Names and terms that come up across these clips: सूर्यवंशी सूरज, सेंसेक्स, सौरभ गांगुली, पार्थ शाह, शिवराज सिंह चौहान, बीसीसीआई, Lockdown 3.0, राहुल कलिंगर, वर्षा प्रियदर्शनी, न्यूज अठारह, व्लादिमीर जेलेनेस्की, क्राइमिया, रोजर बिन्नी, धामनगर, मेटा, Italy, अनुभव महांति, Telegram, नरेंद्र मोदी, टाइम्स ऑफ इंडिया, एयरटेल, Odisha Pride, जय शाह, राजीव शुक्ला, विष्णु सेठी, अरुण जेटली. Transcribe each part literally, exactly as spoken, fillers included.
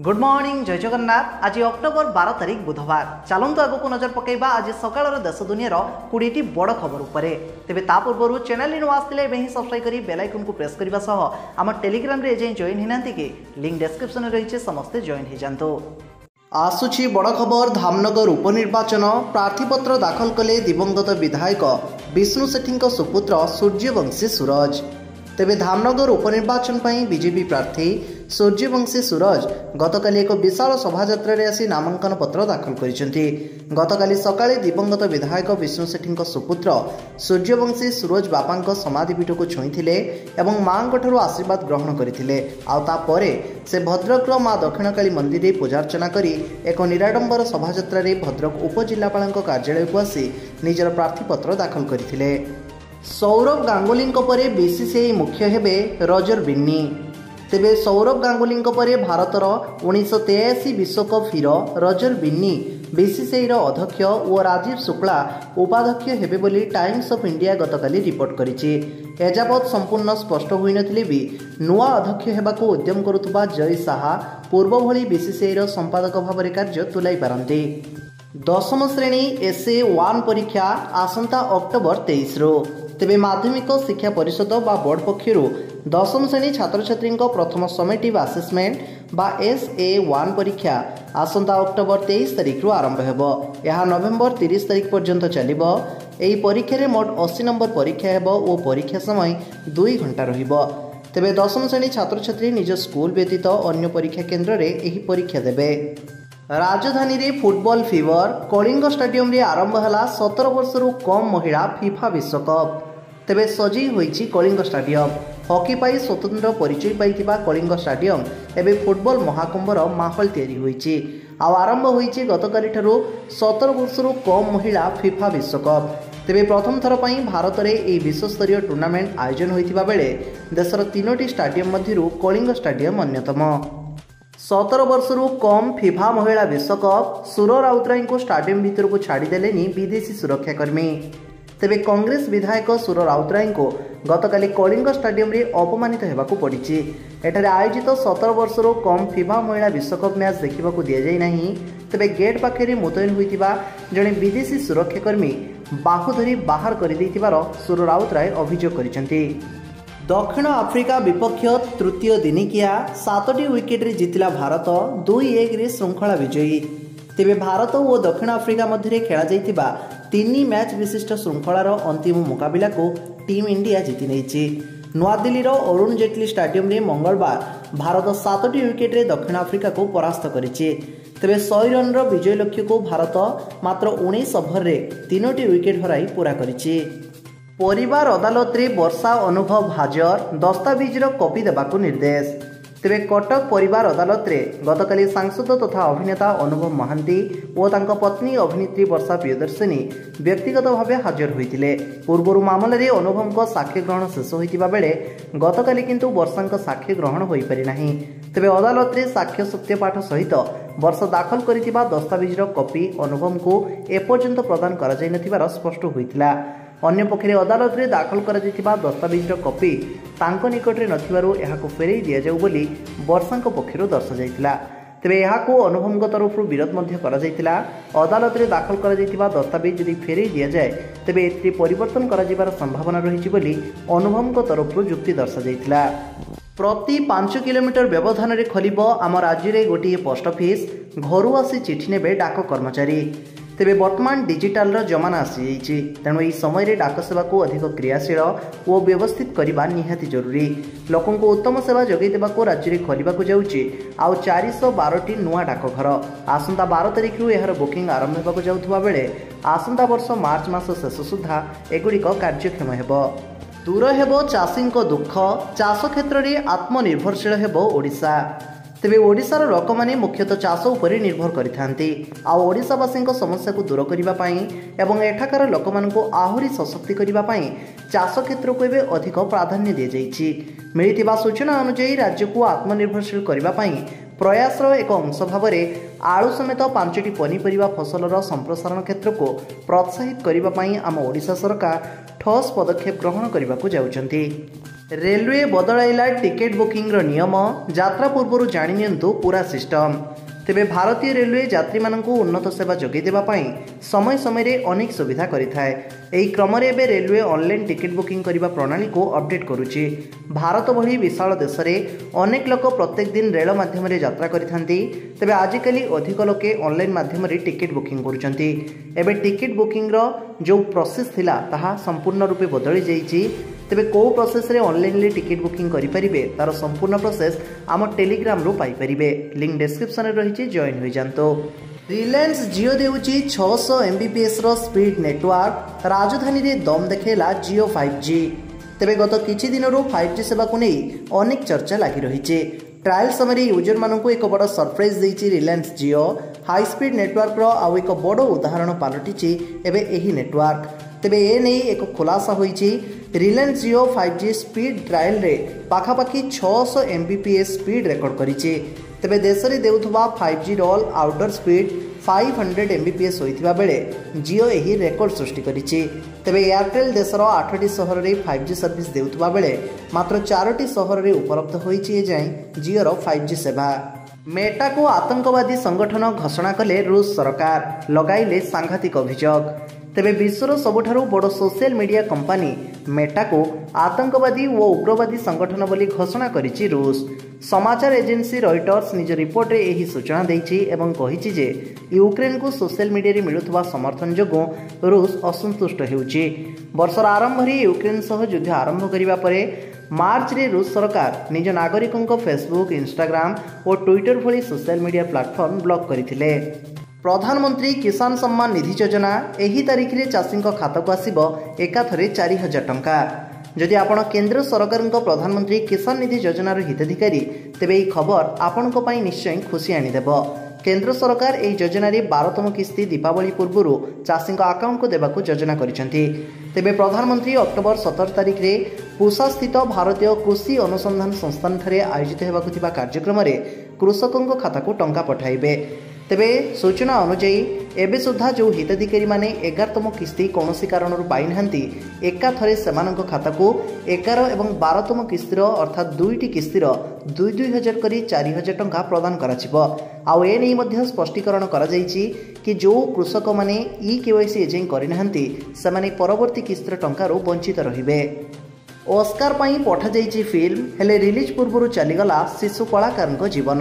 Good morning जय जगन्नाथ। आज October बारह तारीख बुधवार। चलतु आगक नजर पकईवा आज सकाल देश दुनिया कोड़े टी बड़ खबर उपर। तेज पूर्व चैनल नुआ आसते ही सब्सक्राइब कर बेल आइकन को प्रेस करने आम टेलीग्राम जॉइन होना कि लिंक डिस्क्रिप्शन रही समस्ते जॉइन हो जातु। आसुची बड़ खबर। धामनगर उपनिर्वाचन प्रार्थीपत्र दाखल कले दिवंगत विधायक विष्णु सेठी सुपुत्र सूर्यवंशी सूरज। तेबे धामनगर उपनिर्वाचन पर बीजेपी प्रार्थी सूर्यवंशी सूरज गतकाली एक विशाल शोभायात्रा आसी नामांकन पत्र दाखल करिसेंती। गतकाली सकाळे दिवंगत विधायक विष्णु सेठी सुपुत्र सूर्यवंशी सूरज बापांको समाधिपीठ को छुईथिले एवं मांगोठरो आशीर्वाद ग्रहण करथिले। आउ ता परे से भद्रक माँ दक्षिणकाली मंदिर पूजार्चना करी एक निराडंबर शोभायात्रा भद्रक उपजिल्लापाल कार्यालय को आसी निजर प्रार्थीपत्र दाखल करथिले। सौरभ गांगुली परे बीसीसीआई मुख्य हेबे रोजर बिन्नी। तेबे सौरभ गांगुली परे भारतर उन्नीस तेयाशी विश्वकप हिरो रोजर बिन्नी बीसीसीआई अध्यक्ष और राजीव शुक्ला उपाध्यक्ष हेबे बोली टाइम्स ऑफ इंडिया गतकाली रिपोर्ट करिछि। एजावत संपूर्ण स्पष्ट होई नथिले भी नुआ अध्यक्ष हेबाको उद्यम करुवा जय शाह पूर्व भली बीसीसीआई संपादक भाव कार्य तुलाई पारंती। दशम श्रेणी एसए वन परीक्षा आसंता अक्टोबर तेईस रो। तेबे माध्यमिक शिक्षा परिषद बा बोर्ड पक्षर दशम श्रेणी छात्र छात्री प्रथम समेटिव आसेसमेंट बा एस ए वन परीक्षा आसंता अक्टोबर तेईस तारिख आरंभ हेब। यह नवेम्बर तीस तारिख पर्यंत चलिबो। एही परीक्षा मोट अस्सी नंबर परीक्षा हेब ओ परीक्षा समय दुई घंटा रहिबो। तेबे दशम श्रेणी छात्र छात्री निज स्कूल व्यतीत अन्य परीक्षा केन्द्र रे एही परीक्षा देबे। राजधानी रे फुटबॉल फीवर। कलिंग स्टेडियम रे आरंभ होला सतर वर्ष रु कम महिला फीफा विश्वकप। तेबे सजी होईची कलिंग स्टेडियम। हॉकी पाई स्वतंत्र परिचय पाइथिबा कलिंग स्टेडियम एबे फुटबॉल महाकुंभर माहौल तैयारी होईची। आउ आरंभ होईची गतकाली ठारू सतर वर्ष रु कम महिला फीफा विश्वकप। तेबे प्रथम थर पई भारत रे एही विश्वस्तरीय टूर्नामेंट आयोजन होईथिबा बेले देशर तीनोटी स्टेडियम मध्यरु कलिंग स्टेडियम अन्यतम। सतर वर्षरू कम फिफा महिला विश्वकप। सुरो राउत राय को स्टाडियम भितर को छाड़देले विदेशी सुरक्षाकर्मी। तेबे कांग्रेस विधायक सुरो राउत राय को गतकाली कलिंग स्टेडियम रे अपमानित हेबाकू पड़िछि। एठारे आयोजित सतर वर्षरू कम फिफा महिला विश्वकप मैच देखा दि जाए नहीं। तेबे गेट पाखे मुतयन होइतिबा जणे विदेशी सुरक्षाकर्मी बाहु धरी बाहर कर देइतिबार सुरो राउत राय अभियोग करिसंती। दक्षिण आफ्रिका विपक्ष तृतीय दिनिकिया सातटी विकेट रे जितिला भारत दुई एक रे श्रृंखला विजयी। तेबे भारत और दक्षिण आफ्रिका मध्य खेला जाइतिबा तीनी मैच विशिष्ट श्रृंखलार अंतिम मुकाबला को टीम इंडिया जीति नेछि। नवा दिल्ली रो अरुण जेटली स्टेडियम रे मंगलवार भारत सातटी विकेट रे दक्षिण आफ्रिका को परास्त करिछि। तेबे सौ रन रो विजय लक्ष्य को भारत मात्र उन्नीस ओभर रे तीनोटी विकेट हराई पूरा करिछि। परिवार अदालत रे वर्षा अनुभव हाजर दस्तावेजर कॉपी देबाकू निर्देश। तेबे कटक परिवार अदालत रे गतकाली सांसद तथा अभिनेता अनुभव महांति और तांका पत्नी अभिनेत्री वर्षा प्रियदर्शनी व्यक्तिगत भावे हाजर होइतिले। पूर्व मामले रे अनुभवको साक्ष्य ग्रहण शेष होइतिबा बेले गतकाली किंतु वर्षांक साक्ष्य ग्रहण होई पारि नाही। तेबे अदालत रे साक्ष्य सत्यपाठ सहित वर्षा दाखल करितिबा दस्तावेजर कॉपी अनुभवको एपर्यंत प्रदान करा जाय नथिबार स्पष्ट होइतिला। अन्य पक्षे अदालत में दाखल कर दस्तावेजर कॉपी तांको निकटरे नथिबारु एहाको फेरई दिया जाऊ बोली वर्षांक पक्षर दर्शाइला। तेबे एहाको अनुभवंग तरफ विरोध मध्य करा जाइतिला। अदालत में दाखल कर दस्तावेज यदि फेरई दि जाए तेबे एथि परिवर्तन करा जिबार संभावना रहिछि बोली अनुभवंग तरफ युक्ति दर्शाइला। प्रति पांच किलोमीटर व्यवधान रे खोलिब आम राज्य में गोटे पोस्ट ऑफिस। घर आसी चिठी नेबे डाक कर्मचारी। तेबे बर्तमान डिजिटाल जमाना आसी जाइछि तेणु यह समय डाक सेवा को अधिक क्रियाशील और व्यवस्थित करने निहाती जरूरी। लोकों को उत्तम सेवा जगै देबाको राज्य रे खोलिबाको जाउछि आउ चार सौ बारह नुआ डाकघर। आसंता बारह तारिख रु एहर बुकिंग आरंभ हेबाको जाउथुबा बेले आसंता वर्ष मार्च मास शेष सुधा एगुड़िक कार्यक्षम हेब। दूर हेब चाषींको दुख। चाष क्षेत्र रे आत्मनिर्भरशील हेब ओडिशा। तेबे ओडिशार लोक माने मुख्यतः चाष उपरे निर्भर करिथांती। आ ओडिशावासी समस्या को दूर करिबा पई एवं एठाकार लोक मानको आहुरी सशक्ति करिबा पई चाष क्षेत्र को एवं अधिक प्राधान्य दि जाइछि। मिलितिबा सूचना अनुसार राज्य को आत्मनिर्भरशील करिबा पई प्रयासर एक अंश भाव में आलु समेत पांचटी पनीपरिया फसलर संप्रसारण क्षेत्र को प्रोत्साहित करने आम ओडिशा सरकार ठोस पदक्षेप ग्रहण करने को जाउछंती। रेलवे बदलैला टिकेट बुकिंग नियम यात्रा पूर्व जानी पूरा सिस्टम। तेबे भारतीय रेलवे यात्री मानकु उन्नत सेवा जोगे देबा समय समय अनेक सुविधा करिथाय। एही क्रम रे एबे रेलवे ऑनलाइन टिकेट बुकिंग करिबा प्रणाली को अपडेट करुछि। भारत भली विशाल देश रे अनेक लोक प्रत्येक दिन रेल माध्यम रे यात्रा करिथांती। तेबे आजिकली अधिक लोके ऑनलाइन माध्यम रे टिकेट बुकिंग करुछंती। एबे टिकेट बुकिंग रो जो प्रोसेस थिला ताहा संपूर्ण रूपे बदली जाईछि। तेबे को प्रोसेस रे ऑनलाइन टिकेट बुकिंग करि परिबे तार संपूर्ण प्रोसेस आम टेलीग्राम रु पाई परिबे। लिंक डिस्क्रिप्शन रे रहिछि, जॉइन होई जानतो। रिलायंस जियो देउछि छह सौ एमबीपीएस रो स्पीड नेटवर्क। राजधानी रे दम देखेला जियो फाइव जी। तेबे गत किछि दिनरो फाइव जी सेवा को नै अनेक चर्चा लागि रहिछि। ट्रायल समय यूजर मानकु एक बड़ सरप्राइज देछि Reliance Jio. High speed network रो आउ एक बड़ उदाहरण पालटिछि एबे एही नेटवर्क। तेबे ए नै एक खुलासा होईछि। Reliance Jio five G speed trial रे पाखापाखि छह सौ एमबीपीएस स्पीड रेकर्ड करिछि। तेबे देश रे देउथबा फाइव जी रोल आउटर स्पीड पाँच सौ एमबीपीएस होइथिबा बेले जियो एही रेकर्ड सृष्टि करिछि। तेबे एयरटेल देशर आठटी सहर रे फाइव जी सर्विस देउथबा बेले मात्र चारोटी सहर रे उपलब्ध होइछि ए जाय जियो रो फाइव जी सेवा। मेटा को आतंकवादी संगठन घोषणा कले रूस सरकार, लगाइले सांघातिक अभियोग। तेबे विश्वर सबुठारु बड़ सोशल मीडिया कंपानी मेटा को आतंकवादी व उग्रवादी संगठन बोली घोषणा करिछि रूस। समाचार एजेंसी रॉयटर्स निज रिपोर्ट रे एही सूचना दैछि एवं कहिछि जे यूक्रेन को सोशल मीडिया रे मिलुथबा समर्थन जोगो रूस असंतुष्ट हेउछि। वर्षर आरंभ रे यूक्रेन सह युद्ध आरंभ करिबा परे मार्च रे रूस सरकार निज नागरिकों फेसबुक, इंस्टाग्राम और ट्विटर भली सोशल मीडिया प्लाटफर्म ब्लॉक करिथिले। प्रधानमंत्री किसान सम्मान निधि योजना एही तारीख रे चाषी खाता को आसीबो एकाथरे चारि हजार टंका। जदि आपण केंद्र सरकार प्रधानमंत्री किसान निधि योजनार हिताधिकारी तेबे एही खबर आपण को पाई निश्चय खुशी आनिदेबो। केंद्र सरकार एही योजना रे बारहतम किस्ती दीपावली पूर्वरु चाषी अकाउंट को देबाकु योजना करिसंती। तेबे प्रधानमंत्री अक्टोबर सत्रह तारीख रे पूसा स्थित भारतीय कृषि अनुसंधान संस्थान ठारे आयोजित हेबाकु थिबा कार्यक्रम रे कृषकक खाता को टंका पठाइबे। तेबे सूचना अनुजाई एबे सुधा जो हिताधिकारी माने एगारतम किस्ती कौनसी कारण पाई नाहांती एकाथरे सेमानक खाता को एगार एवं बारहतम किस्तीर अर्थात दुईटी किस्तीर दुई दुई हजार करी चारि हजार टंका प्रदान कराजिबो। आउ ए नै मध्य स्पष्टीकरण कराଯାଇଛି कि जो कृषक माने इ केवाईसी एजेंट करि नाहांती सेमाने परवर्ती किस्तीर टंकारु वंचित रहिबे। ऑस्कार पाई पठा जाईछि फिल्म हेले रिलीज पूर्वरु चलीगला शिशु कलाकारक जीवन।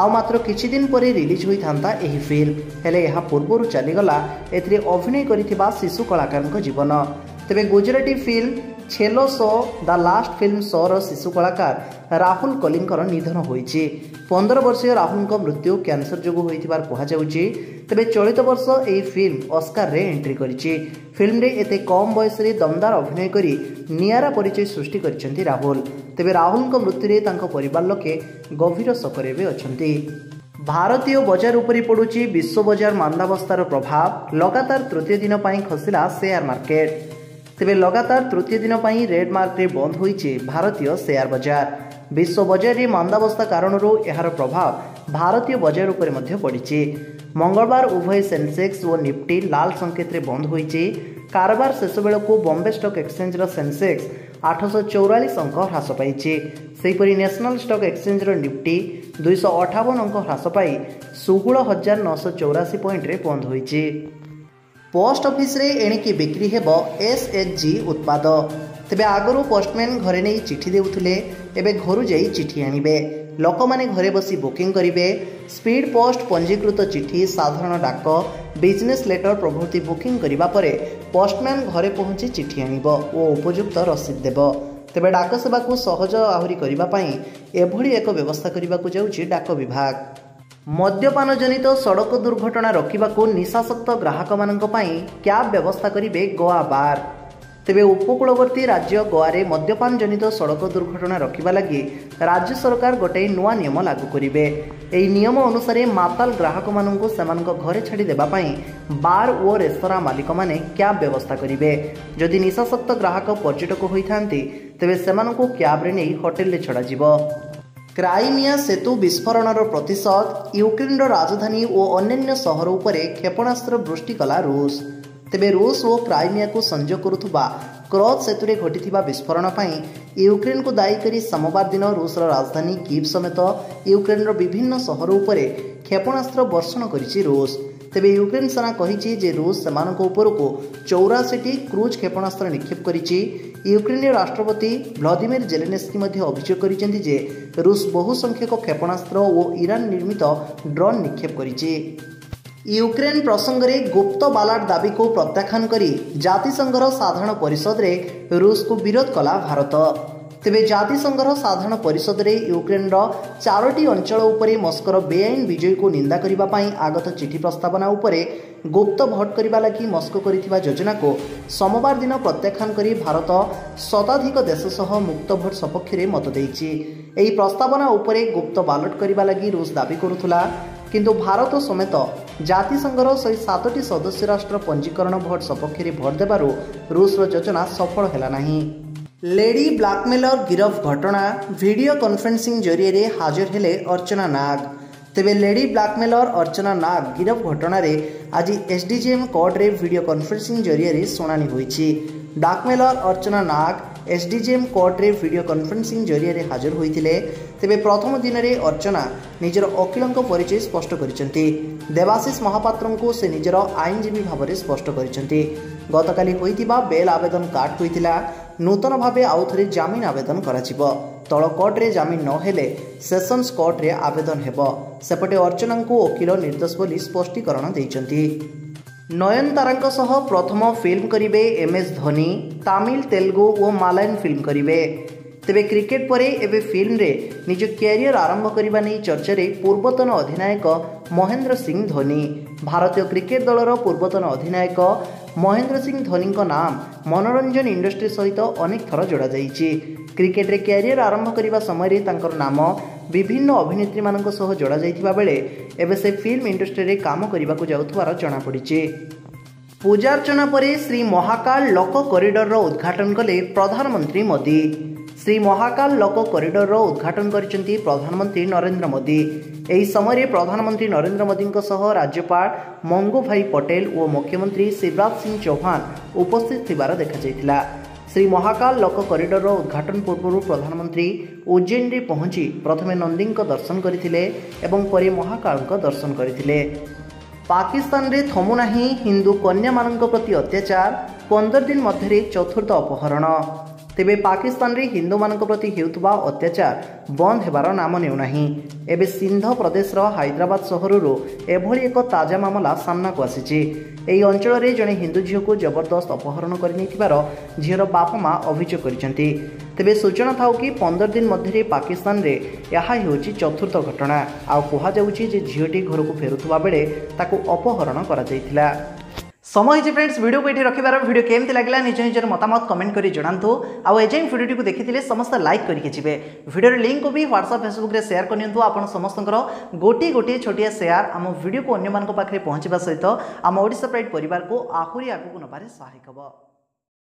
आउ मात्र किछि दिन परे रिलीज होई थांता एही फिल्म हेले यहाँ पूर्वरु चलीगला एथिरे अभिनय करिथिबा शिशु कलाकारक जीवन। तेबे Gujarati film Chhello show the last film show रो शिशु कलाकार राहुल कलिंगर निधन होईछि। पंदर वर्षीय राहुल मृत्यु कैंसर जोगु होइथिबार कहाजाउछि। तेबे चलित वर्ष एही फिल्म ऑस्कार रे एंट्री करिछि। फिल्म रे एते कम बयस रे दमदार अभिनय करी नियारा परिचय सृष्टि करिसंती राहुल। तेबे राहुल मृत्यु रे तांको परिवार लोके गभीर शोकरे बे अछंती। भारतीय बजार उपरि पडुछि विश्व बजार मांदावस्थार प्रभाव। लगातार तृतीय दिन पई खसिला शेयर मार्केट। तेबे लगातार तृतीय दिन पई रेड मार्क रे बंद होइछि भारतीय शेयर बजार। विश्व बजार रे मांदावस्था कारणरू एहार प्रभाव भारतीय बजार उपरे मध्य पडिछि। मंगलवार उभय सेंसेक्स और निफ्टी लाल संकेत रे बंद होइछि। कारबार शेष बेलकू बॉम्बे स्टॉक एक्सचेंज रो सेंसेक्स आठ सौ चौवालीस अंक ह्रास पाइछि। सेहिपरि नेशनल स्टॉक एक्सचेंज रो निफ्टी दो सौ अट्ठावन अंक ह्रास पाई सोलह हजार नौ सौ चौरासी पॉइंट रे बंद होइछि। पोस्ट ऑफिस रे एणिकी बिक्री हेबो एसएचजी उत्पाद। तेबे आगरू पोस्टमैन घरे नै चिठी देउथिले एबे घरू जाई चिठी आनिबे। लोकमाने घरे बसी बुकिंग करिवे। स्पीड पोस्ट पंजीकृत चिठी, साधारण डाक, बिजनेस लेटर प्रभृति बुकिंग करिबा परे पोस्टमैन घरे पहुंची चिठी आनिबो ओ उपयुक्त रसीद देबो। तेबे डाक सेवा को सहज आहुरी करिबा पई एभली एक व्यवस्था करिबा को जाउछि डाक विभाग। मद्यपान जनित सड़क दुर्घटना रोकवाकू निशासक्त ग्राहक मानक पाई कैब व्यवस्था करिवे गोवा बार। तेबे उपकूलवर्ती राज्य गोवारे मद्यपान जनित सड़क दुर्घटना रोकवा लगी राज्य सरकार गोटे नुआ नियम लागू करिवे। एही नियम अनुसारे माताल ग्राहक मानकू सेमानक घरे छाड़ी देबा पई बार ओ रेस्तरा मालिक माने कैब व्यवस्था करिवे। जदि निशासक्त ग्राहक पर्यटक होइथांती तेबे सेमानकू कैब रे नै होटल रे छडा जिवो। क्राइमिया सेतु विस्फोरण प्रतिशत। यूक्रेन राजधानी और अन्य सहर उपर क्षेपणास्त्र वृष्टि कला रूस। तेबे रूस और क्राइमिया को संजोग करुवा क्रॉस सेतुरे घटी विस्फोरण यूक्रेन को दायी कर सोमवार दिन रूसर राजधानी कीव समेत यूक्रेन विभिन्न सहर उपर क्षेपणास्त्र बर्षण करिछि रूस। तेबे यूक्रेन सेना कहिछि जे रूस सेमानक उपरको चौरासी क्रूज क्षेपणास्त्र निक्षेप करिछि। यूक्रेनिय राष्ट्रपति व्लादिमीर जेलेनेस्की मध्ये अभियोग करिसेंति जे रूस बहु संख्यक क्षेपणास्त्र और ईरान निर्मित ड्रोन निक्षेप करिछि। यूक्रेन प्रसंग में गुप्त बालाट दाबी को प्रत्याख्यान करी जातिसंघर साधारण परिषद रे रूस को विरोध कला भारत। तेबे जातिसंघर साधारण परिषद रे यूक्रेन रो चारोटी अंचल उपरे मस्कर बेआईन विजय को निंदा करिबा पई आगत चिठी प्रस्तावना उपरे गुप्त भोट करिबा लागि मस्को करिथिबा योजना को सोमवार दिन प्रत्याख्यान करी भारत शताधिक देश सह मुक्त भोट सपक्ष में मत देछि। एही प्रस्तावना उपरे गुप्त बालट करिबा लागि रूस दाबी करुथुला किंतु भारत समेत जातिसंघर सही सातटी सदस्य राष्ट्र पंजीकरण भोट सपक्ष में भोट देबारु रूसर योजना सफल हैला नाही। लेडी ब्लैकमेलर गिरफ घटना वीडियो कॉन्फ्रेंसिंग जरिए हाजिर हेले अर्चना नाग। तेबे लेडी ब्लैकमेलर अर्चना नाग गिरफ घटना रे आज एसडीजेएम कोर्ट रे वीडियो कॉन्फ्रेंसिंग जरिए सुनानी होईछि। Blackmailer Archana Nag SDJM court रे वीडियो कॉन्फ्रेंसिंग जरिए हाजिर होईथिले। तेबे प्रथम दिन रे अर्चना निजर वकिलंक परिचय स्पष्ट करिसेंति। देवाशीष महापात्रंकु से निजर आईनजीवी भाबरे स्पष्ट करिसेंति। गतकाली होईथिबा बेल आवेदन काट होईथिला। नूतन भावे आउ थे जमीन आवेदन कराजिबो। तल कोर्टे जमीन नहेले सेसन्स कोर्टे आवेदन हेबो। सेपटे अर्चना को वकिल निर्दोष बोली स्पष्टीकरण देइचंती। नयनतारांक सह प्रथम फिल्म करिवे एम एस धोनी। तमिल तेलुगु और मलयालम फिल्म करिवे। तेबे क्रिकेट परे एबे फिल्म रे निज कैरियर आरंभ करिबा नै चर्चा रे पूर्वतन अधिनायक महेंद्र सिंह धोनी। भारतीय क्रिकेट दलर पूर्वतन अधिनायक महेंद्र सिंह धोनी का नाम मनोरंजन इंडस्ट्री सहित अनेक थर जोड़ा जाइए। क्रिकेट रे कैरियर आरंभ करने समय तांकर नाम विभिन्न अभिनेत्री मानक सह जोड़ा जाइतिबा बेले एबे से फिल्म इंडस्ट्री रे काम करिबा को जाउथवार जणा पड़िछि। पूजा अर्चना परे श्री महाकाल लोक कॉरिडोर रो उद्घाटन कले प्रधानमंत्री मोदी। श्री महाकाल लोक कॉरिडोर रो उद्घाटन करिसेंति प्रधानमंत्री नरेंद्र मोदी। एही समय प्रधानमंत्री नरेंद्र मोदी राज्यपाल मंगू भाई पटेल और मुख्यमंत्री शिवराज सिंह चौहान उपस्थित थिबार देखा जाइतिला। श्री महाकाल लोक कॉरिडोर रो उद्घाटन पूर्व प्रधानमंत्री उज्जैन रे पहुंची प्रथमे नंदींक दर्शन करिथिले एवं परे महाकालक दर्शन करिथिले। पाकिस्तान रे थमुनाही हिंदू कन्या मानक प्रति अत्याचार पंदर दिन मध्य चतुर्थ अपहरण। तेबे पाकिस्तान रे हिंदू मानक प्रति हेउतबा अत्याचार बंद हेबार नाम नेउ नाही। एबे सिंध प्रदेश रो हैदराबाद सहररो एभली एक ताजा मामला सामना को आसीछि। एही अंचल रे जणे हिंदू झियो को जबरदस्त अपहरण करनिथिबार झियर बापा मां अभियोग करिसेंति। तेबे सूचना थाउ कि पंदर दिन मध्य पाकिस्तान रे यहा हेउछि चतुर्थ घटना। आ कोहा जाउछि जे झियोटी घर को फेरुथबा बेले ताकू अपहरण करा जायतिला। समय जी फ्रेंड्स वीडियो को ये रखिबार वीडियो केमती लगला निज निजर मतामत कमेंट करी जणांतु। आ एजाई वीडियो को देखिथिले समस्त लाइक करके जिवे। वीडियो लिंक को भी व्हाट्सएप फेसबुक रे शेयर करनियंतु। आपण समस्तंकर गोटी गोटी छोटिया शेयर आम वीडियो को अन्य मानक पाखरे पहुंचबा सहित आम ओडिसा प्राइड परिवार को आहुरी आगु को नबारे सहायक हबो।